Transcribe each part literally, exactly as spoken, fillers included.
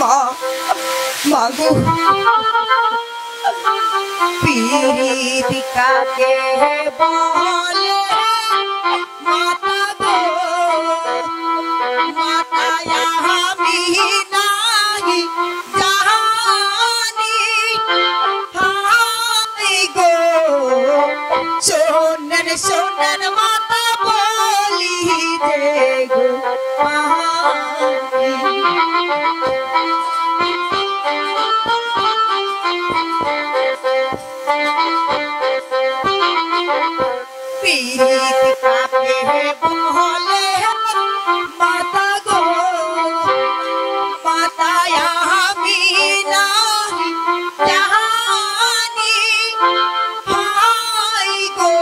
माँ मांगो पीरी दिखा के बोल माता दो माता यहाँ भी नहीं जानी हाई गो सोनन सोनन माता बोली दे गो माता गो माता यहाँ भी नहीं जानी हाई गो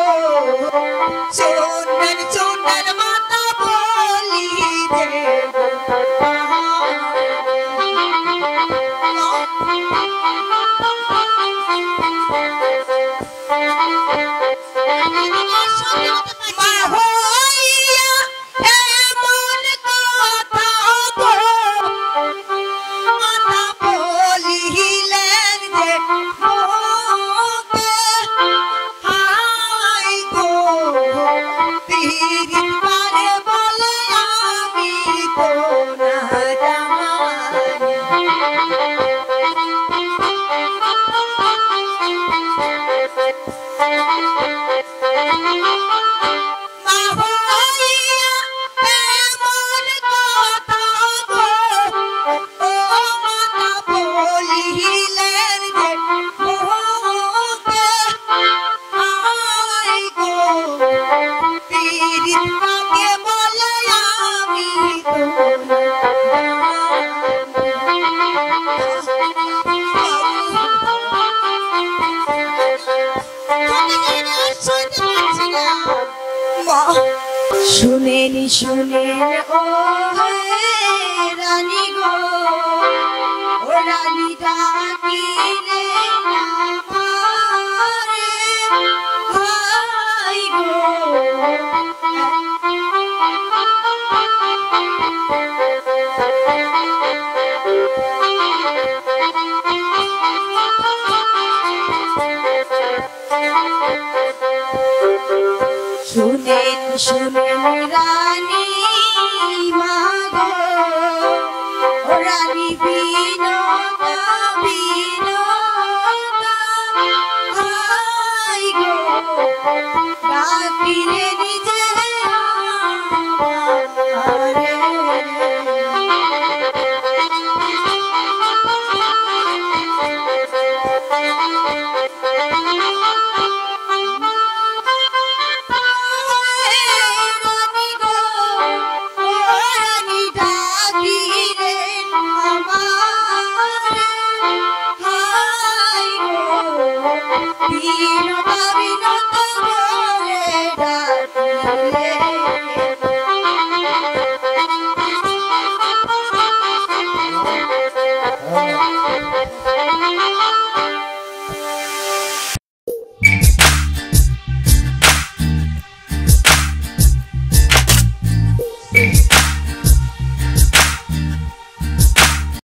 सोनन सोनन माता बोली दे सुनेली सुनेल ओ है रानी गो ओ रानी डाकी रे भाई गो सुनेल सुनेल रानी मागो रानी विनोदा विनोदा हाय गो रानी रे निजे हमारे you